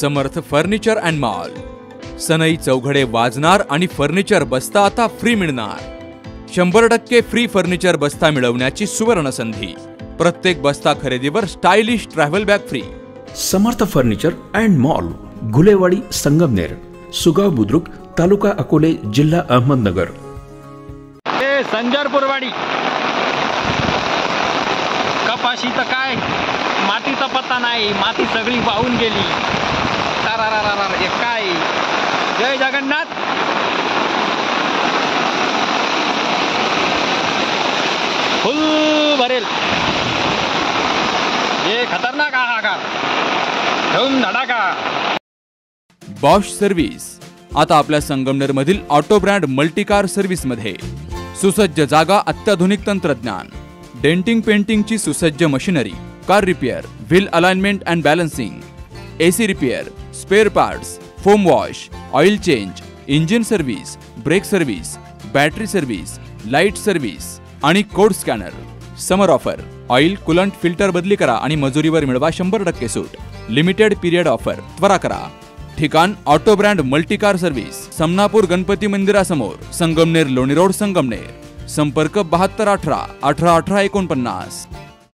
Samarth furniture and mall. सनई चौघडे वाजणार आणि फर्निचर बस्ता आता फ्री मिळणार। 100% फ्री फर्निचर बस्ता मिळवण्याची सुवर्ण संधी। प्रत्येक बस्ता खरेदीवर stylish travel bag free. Samarth furniture and mall, Gulewadi, Sangamner, Sugaon Budruk, taluka Akole, जिल्हा अहमदनगर। संजरपुरवाडी कपाशी तर काय मातीचा पत्ता नाही, माती सगळी वाहून गेली। काय जय जगन्नाथ। फुल भरेल ये खतरनाक आकार घेऊन धडाका। बॉश सर्व्हिस आता आपल्या संगमनेर मधील ऑटो ब्रँड मल्टीकार सर्व्हिस मध्ये। सुसज्ज जागा, अत्याधुनिक तंत्रज्ञान, डेंटिंग पेंटिंगची सुसज्ज machinery, car repair, wheel alignment and balancing, AC repair, spare parts, foam wash, oil change, engine service, brake service, battery service, light service आणि code scanner. Summer offer, oil coolant filter बदली करा आणि मजुरीवर मिळवा 100% suit. Limited period offer, त्वरा करा। ठिकाण auto brand multicar service, Samnapur Ganpati मंदिरासमोर, Sangamner Loni road, Sangamner. संपर्क 7218-1818-49।